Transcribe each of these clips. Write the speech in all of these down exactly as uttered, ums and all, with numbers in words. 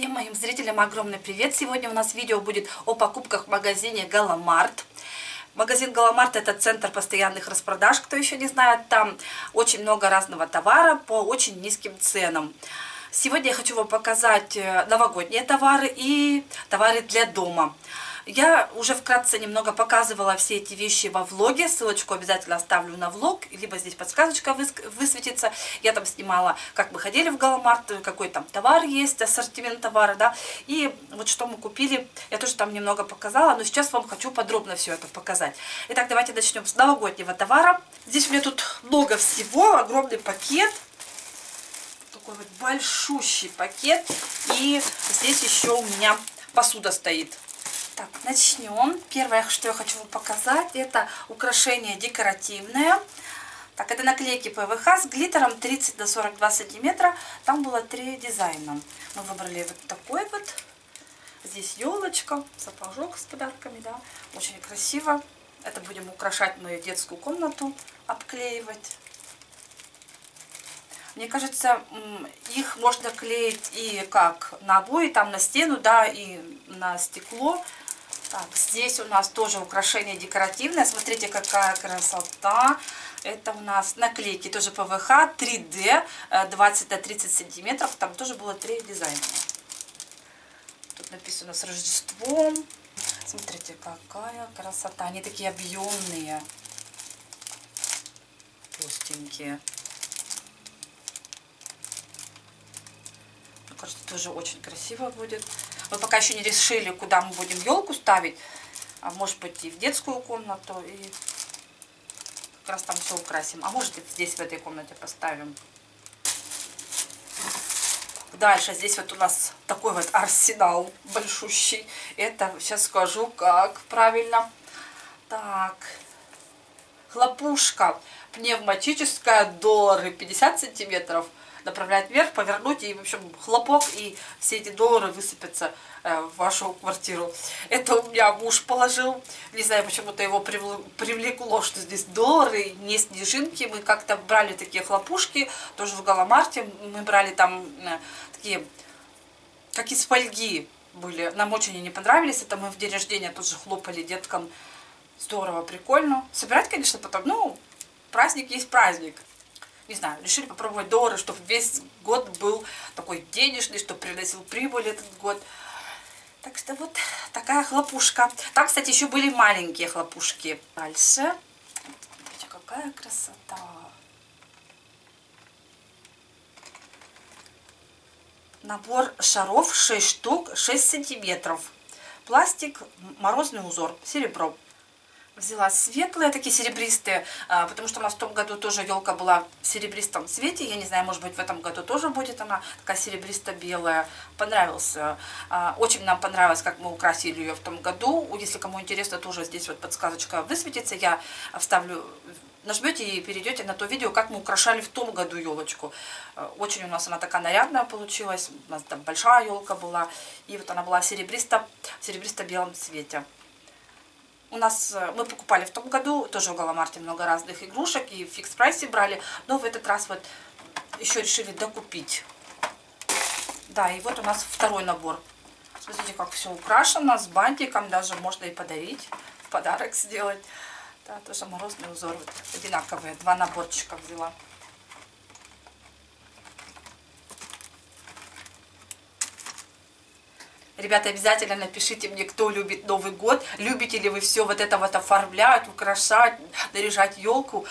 Всем моим зрителям огромный привет! Сегодня у нас видео будет о покупках в магазине Галамарт. Магазин Галамарт — это центр постоянных распродаж, кто еще не знает. Там очень много разного товара по очень низким ценам. Сегодня я хочу вам показать новогодние товары и товары для дома. Я уже вкратце немного показывала все эти вещи во влоге, ссылочку обязательно оставлю на влог, либо здесь подсказочка высветится. Я там снимала, как мы ходили в Галамарт, какой там товар есть, ассортимент товара, да, и вот что мы купили, я тоже там немного показала, но сейчас вам хочу подробно все это показать. Итак, давайте начнем с новогоднего товара. Здесь у меня тут много всего, огромный пакет, такой вот большущий пакет, и здесь еще у меня посуда стоит. Так, начнем. Первое, что я хочу вам показать, это украшение декоративное. Так, это наклейки ПВХ с глиттером тридцать на сорок два сантиметра. Там было три дизайна. Мы выбрали вот такой вот. Здесь елочка, сапожок с подарками, да. Очень красиво. Это будем украшать мою детскую комнату, обклеивать. Мне кажется, их можно клеить и как на обои, там на стену, да, и на стекло. Так, здесь у нас тоже украшение декоративное. Смотрите, какая красота. Это у нас наклейки, тоже ПВХ, три дэ, двадцать на тридцать сантиметров. Там тоже было три дизайна. Тут написано «С Рождеством». Смотрите, какая красота. Они такие объемные. Простенькие. Мне кажется, тоже очень красиво будет. Мы пока еще не решили, куда мы будем елку ставить. А может быть, и в детскую комнату. И как раз там все украсим. А может, и здесь, в этой комнате поставим. Дальше. Здесь вот у нас такой вот арсенал большущий. Это сейчас скажу, как правильно. Так. Хлопушка пневматическая, доллары пятьдесят сантиметров. Направлять вверх, повернуть, и, в общем, хлопок, и все эти доллары высыпятся э, в вашу квартиру. Это у меня муж положил. Не знаю, почему-то его привлекло, что здесь доллары, не снежинки. Мы как-то брали такие хлопушки, тоже в Галамарте. Мы брали там э, такие, как из фольги были. Нам очень они понравились. Это мы в день рождения тоже хлопали деткам. Здорово, прикольно. Собирать, конечно, потом, ну, праздник есть праздник. Не знаю, решили попробовать доллары, чтобы весь год был такой денежный, чтобы приносил прибыль этот год. Так что вот такая хлопушка. Там, кстати, еще были маленькие хлопушки. Дальше. Смотрите, какая красота. Набор шаров шесть штук, шесть сантиметров. Пластик, морозный узор, серебро. Взяла светлые, такие серебристые, потому что у нас в том году тоже елка была в серебристом цвете. Я не знаю, может быть, в этом году тоже будет она такая серебристо-белая. Понравился. Очень нам понравилось, как мы украсили ее в том году. Если кому интересно, тоже здесь вот подсказочка высветится. Я вставлю, нажмете и перейдете на то видео, как мы украшали в том году елочку. Очень у нас она такая нарядная получилась. У нас там большая елка была. И вот она была в серебристо-белом цвете. У нас, мы покупали в том году, тоже в Галамарте много разных игрушек, и в фикс прайсе брали, но в этот раз вот еще решили докупить. Да, и вот у нас второй набор. Смотрите, как все украшено, с бантиком, даже можно и подарить, в подарок сделать. Да, тоже морозный узор, вот, одинаковые, два наборчика взяла. Ребята, обязательно напишите мне, кто любит Новый год. Любите ли вы все вот это вот оформлять, украшать, наряжать елку.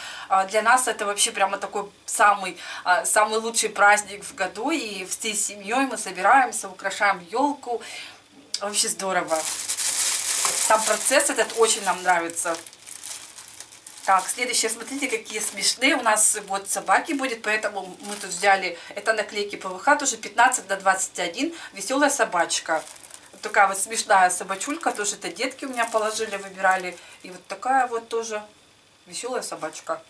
Для нас это вообще прямо такой самый, самый лучший праздник в году. И всей семьей мы собираемся, украшаем елку. Вообще здорово. Сам процесс этот очень нам нравится. Так, следующее, смотрите, какие смешные. У нас вот собаки будет, поэтому мы тут взяли, это наклейки ПВХ, тоже пятнадцать на двадцать один, веселая собачка. Вот такая вот смешная собачулька, тоже это детки у меня положили, выбирали. И вот такая вот тоже веселая собачка.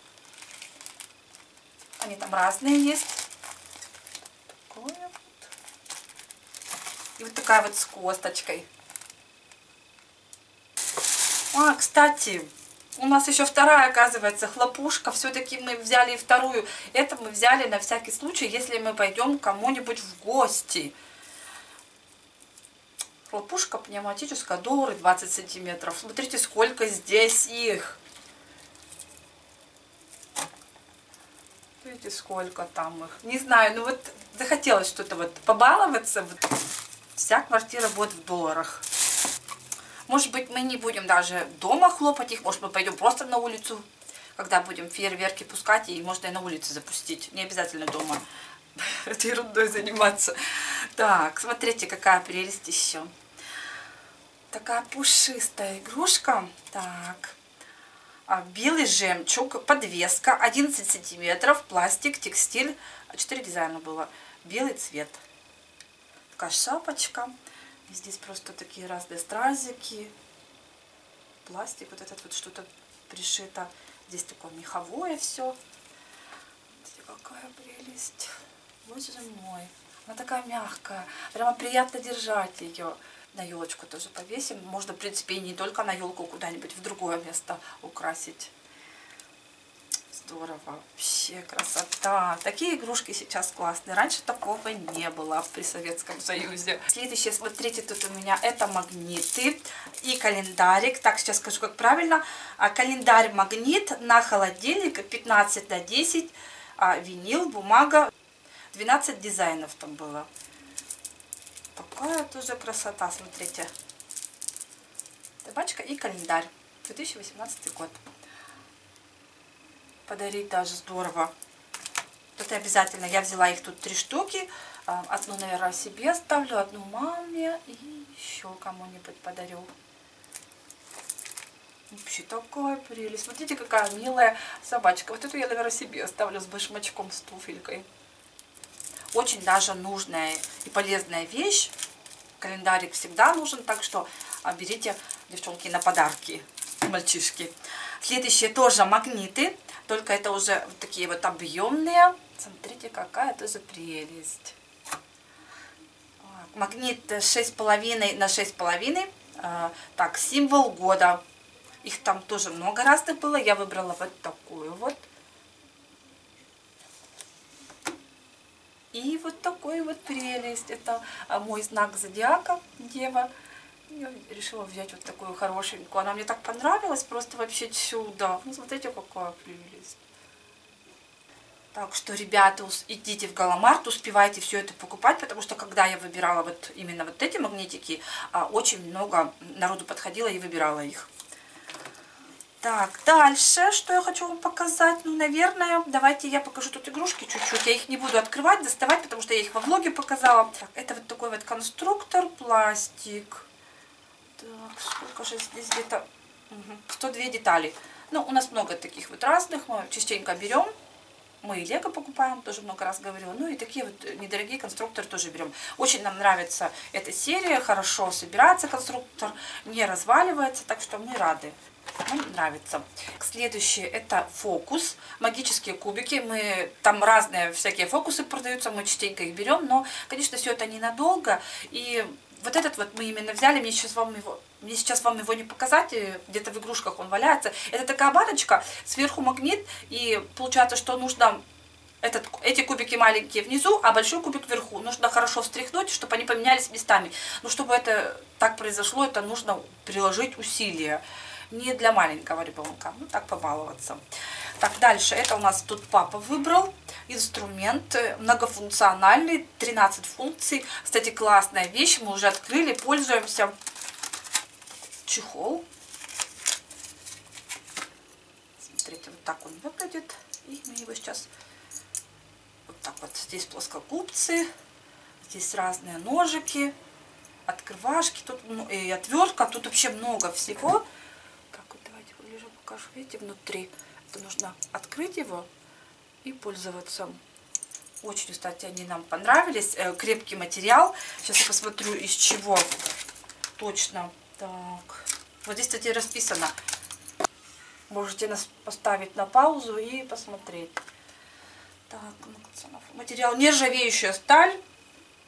Они там разные есть. Такое вот. И вот такая вот с косточкой. А, кстати... У нас еще вторая, оказывается, хлопушка. Все-таки мы взяли вторую. Это мы взяли на всякий случай, если мы пойдем к кому-нибудь в гости. Хлопушка пневматическая, доллары двадцать сантиметров. Смотрите, сколько здесь их. Видите, сколько там их. Не знаю, ну вот захотелось что-то вот побаловаться. Вся квартира будет в долларах. Может быть, мы не будем даже дома хлопать их. Может, мы пойдем просто на улицу, когда будем фейерверки пускать, и можно и на улице запустить. Не обязательно дома этой ерундой заниматься. Так, смотрите, какая прелесть еще. Такая пушистая игрушка. Так. Белый жемчуг, подвеска, одиннадцать сантиметров, пластик, текстиль. четыре дизайна было. Белый цвет. Такая шапочка. И здесь просто такие разные стразики. Пластик, вот этот вот что-то пришито. Здесь такое меховое все. Смотрите, какая прелесть. Вот за мной. Она такая мягкая. Прямо приятно держать ее. На елочку тоже повесим. Можно, в принципе, и не только на елку, куда-нибудь в другое место украсить. Здорово. Вообще красота. Такие игрушки сейчас классные. Раньше такого не было при Советском Союзе. Следующее, смотрите, тут у меня это магниты и календарик. Так, сейчас скажу, как правильно. Календарь-магнит на холодильник пятнадцать на десять. Винил, бумага. двенадцать дизайнов там было. Такая тоже красота, смотрите. Табачка и календарь. две тысячи восемнадцатый год. Подарить даже здорово. Это обязательно. Я взяла их тут три штуки. Одну, наверное, себе оставлю, одну маме и еще кому-нибудь подарю. Вообще такая прелесть. Смотрите, какая милая собачка. Вот эту я, наверное, себе оставлю с башмачком, с туфелькой. Очень даже нужная и полезная вещь. Календарик всегда нужен, так что берите, девчонки, на подарки, мальчишки. Следующие тоже магниты, только это уже вот такие вот объемные. Смотрите, какая тоже прелесть. Магнит шесть с половиной на шесть с половиной. Так, символ года. Их там тоже много разных было. Я выбрала вот такую вот. И вот такой вот прелесть. Это мой знак зодиака, дева. Я решила взять вот такую хорошенькую. Она мне так понравилась, просто вообще чудо. Ну, смотрите, какая прелесть. Так что, ребята, идите в Галамарт, успевайте все это покупать, потому что, когда я выбирала вот именно вот эти магнитики, очень много народу подходило и выбирала их. Так, дальше, что я хочу вам показать, ну, наверное, давайте я покажу тут игрушки чуть-чуть, я их не буду открывать, доставать, потому что я их во влоге показала. Так, это вот такой вот конструктор, пластик, так, сколько же здесь где-то, сто две детали, ну, у нас много таких вот разных, мы частенько берем, мы и лего покупаем, тоже много раз говорила, ну, и такие вот недорогие конструкторы тоже берем. Очень нам нравится эта серия, хорошо собирается конструктор, не разваливается, так что мы рады. Мне нравится. Следующее это фокус, магические кубики. Мы там разные всякие фокусы продаются, мы частенько их берем, но, конечно, все это ненадолго. И вот этот вот мы именно взяли, мне сейчас вам его, мне сейчас вам его не показать, где-то в игрушках он валяется. Это такая баночка, сверху магнит, и получается, что нужно этот, эти кубики маленькие внизу, а большой кубик вверху. Нужно хорошо встряхнуть, чтобы они поменялись местами. Но чтобы это так произошло, это нужно приложить усилия. Не для маленького ребенка. Ну, так побаловаться. Так, дальше. Это у нас тут папа выбрал. Инструмент многофункциональный. тринадцать функций. Кстати, классная вещь. Мы уже открыли, пользуемся. Чехол. Смотрите, вот так он выглядит. И мы его сейчас... Вот так вот. Здесь плоскогубцы. Здесь разные ножики. Открывашки. Тут и отвертка. Тут вообще много всего. Видите, внутри. Это нужно открыть его и пользоваться. Очень, кстати, они нам понравились. Крепкий материал. Сейчас я посмотрю, из чего точно. Так. Вот здесь, кстати, расписано. Можете нас поставить на паузу и посмотреть. Так, материал нержавеющая сталь,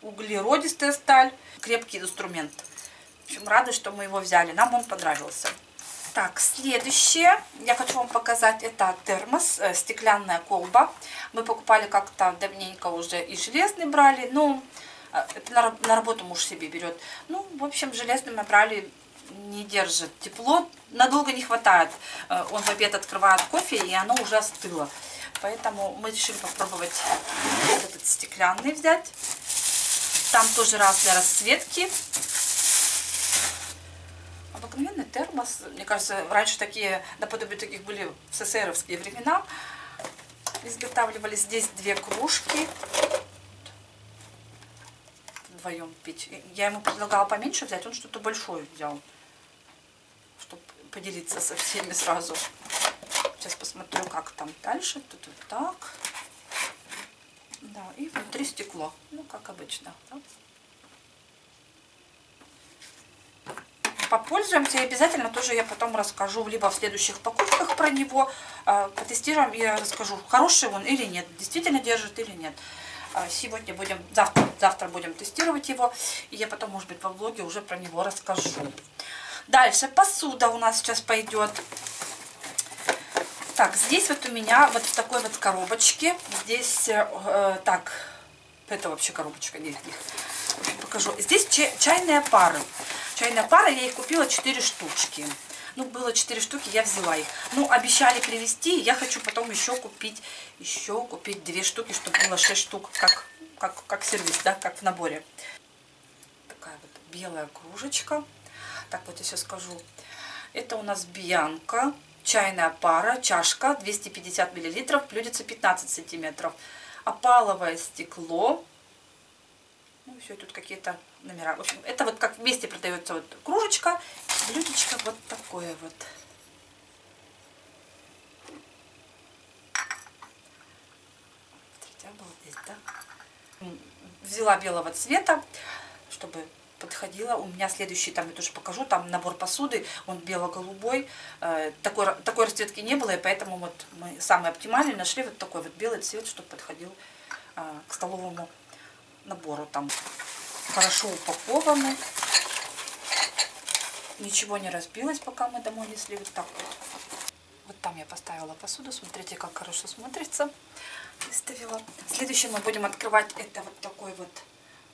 углеродистая сталь, крепкий инструмент. В общем, рада, что мы его взяли. Нам он понравился. Так, следующее, я хочу вам показать, это термос, стеклянная колба. Мы покупали как-то давненько уже и железный брали, но на работу муж себе берет. Ну, в общем, железным набрали, не держит тепло, надолго не хватает. Он в обед открывает кофе, и оно уже остыло. Поэтому мы решили попробовать вот этот стеклянный взять. Там тоже разные расцветки. Обыкновенный термос. Мне кажется, раньше такие, наподобие таких были в эс эс эровские времена. Изготавливали здесь две кружки. Вдвоем пить. Я ему предлагала поменьше взять, он что-то большое взял, чтобы поделиться со всеми сразу. Сейчас посмотрю, как там дальше. Тут вот так. Да, и внутри стекло. Ну, как обычно. Да? Попользуемся и обязательно тоже я потом расскажу, либо в следующих покупках про него. Потестируем и расскажу, хороший он или нет, действительно держит или нет. Сегодня будем, завтра, завтра будем тестировать его, и я потом, может быть, во влоге уже про него расскажу. Дальше посуда у нас сейчас пойдет. Так, здесь вот у меня вот в такой вот коробочке, здесь, э, так, это вообще коробочка, нет, их покажу. Здесь чай, чайные пары. Чайные пары, я их купила четыре штучки. Ну, было четыре штуки, я взяла их. Ну, обещали привезти, я хочу потом еще купить, еще купить две штуки, чтобы было шесть штук, как, как, как сервис, да, как в наборе. Такая вот белая кружечка. Так, вот я сейчас скажу. Это у нас Бьянка, чайная пара, чашка, двести пятьдесят миллилитров, блюдица пятнадцать сантиметров. Опаловое стекло. Ну, все, тут какие-то номера. В общем, это вот как вместе продается вот кружечка, блюдечко вот такое вот. Смотрите, обалдеть, да? Взяла белого цвета, чтобы подходила. У меня следующий, там я тоже покажу, там набор посуды, он бело-голубой. Такой, такой расцветки не было, и поэтому вот мы самый оптимальный нашли вот такой вот белый цвет, чтобы подходил к столовому набору. Там хорошо упакованы, ничего не разбилось, пока мы домой несли. Вот так вот. Вот там я поставила посуду, смотрите, как хорошо смотрится. Выставила. Следующее мы будем открывать, это вот такой вот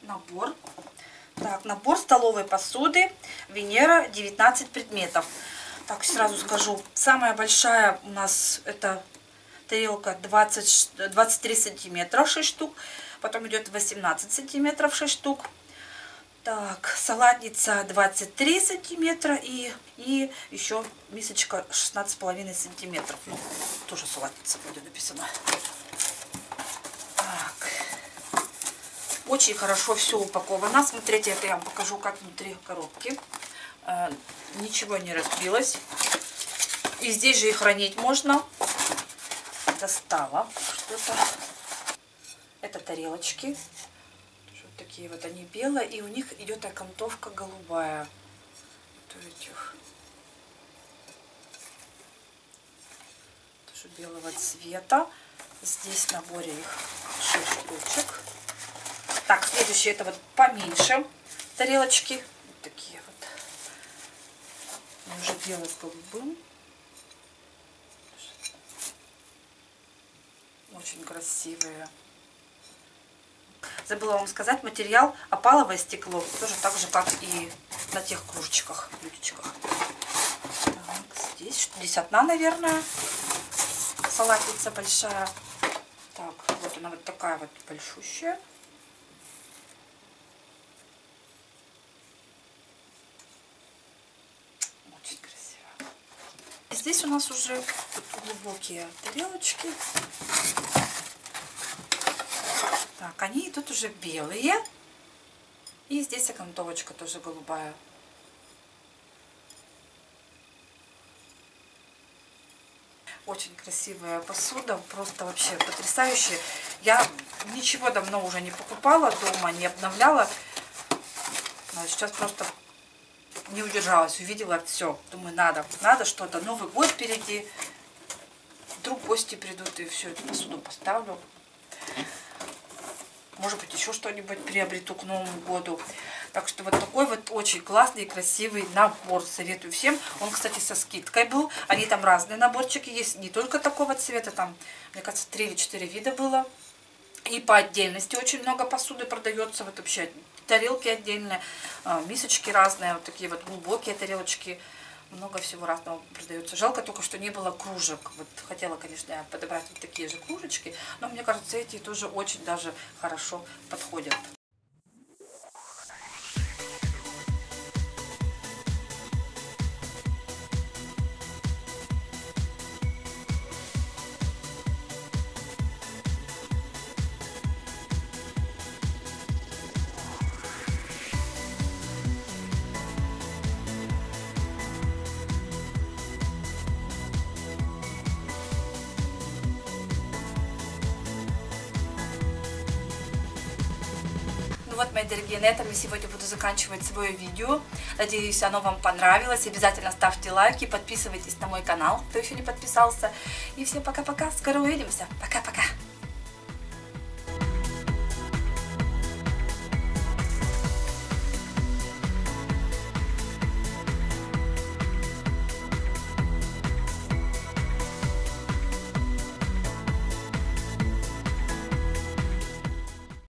набор. Так, набор столовой посуды Венера, девятнадцать предметов. Так, сразу скажу, самая большая у нас это тарелка двадцать, двадцать три сантиметра, шесть штук. Потом идет восемнадцать сантиметров, шесть штук. Так, салатница двадцать три сантиметра и, и еще мисочка шестнадцать с половиной сантиметров. Ну, тоже салатница будет написано. Так. Очень хорошо все упаковано. Смотрите, это я вам покажу, как внутри коробки. Э, ничего не разбилось. И здесь же и хранить можно. Достала что-то. Это тарелочки. Вот такие вот они белые. И у них идет окантовка голубая. Вот этих. Тоже белого цвета. Здесь в наборе их шесть штучек. Так, следующие это вот поменьше тарелочки. Вот такие вот. Они уже белые с голубым. Очень красивые. Забыла вам сказать, материал опаловое стекло, тоже так же, как и на тех кружечках, блюдечках. Так, здесь десятна, наверное, салатница большая. Так, вот она вот такая вот большущая. Очень красиво. И здесь у нас уже глубокие тарелочки. Так, они тут уже белые. И здесь окантовочка тоже голубая. Очень красивая посуда, просто вообще потрясающая. Я ничего давно уже не покупала дома, не обновляла. А сейчас просто не удержалась, увидела все. Думаю, надо, надо что-то. Новый год впереди. Вдруг гости придут и всю эту посуду поставлю. Может быть, еще что-нибудь приобрету к Новому году. Так что вот такой вот очень классный и красивый набор. Советую всем. Он, кстати, со скидкой был. Они там разные наборчики есть. Не только такого цвета. Там, мне кажется, три или четыре вида было. И по отдельности очень много посуды продается. Вот вообще тарелки отдельные, мисочки разные, вот такие вот глубокие тарелочки. Много всего разного продается. Жалко только, что не было кружек. Вот хотела, конечно, подобрать вот такие же кружечки, но мне кажется, эти тоже очень даже хорошо подходят. Вот, мои дорогие, на этом я сегодня буду заканчивать свое видео. Надеюсь, оно вам понравилось. Обязательно ставьте лайки, подписывайтесь на мой канал, кто еще не подписался. И всем пока-пока. Скоро увидимся. Пока-пока.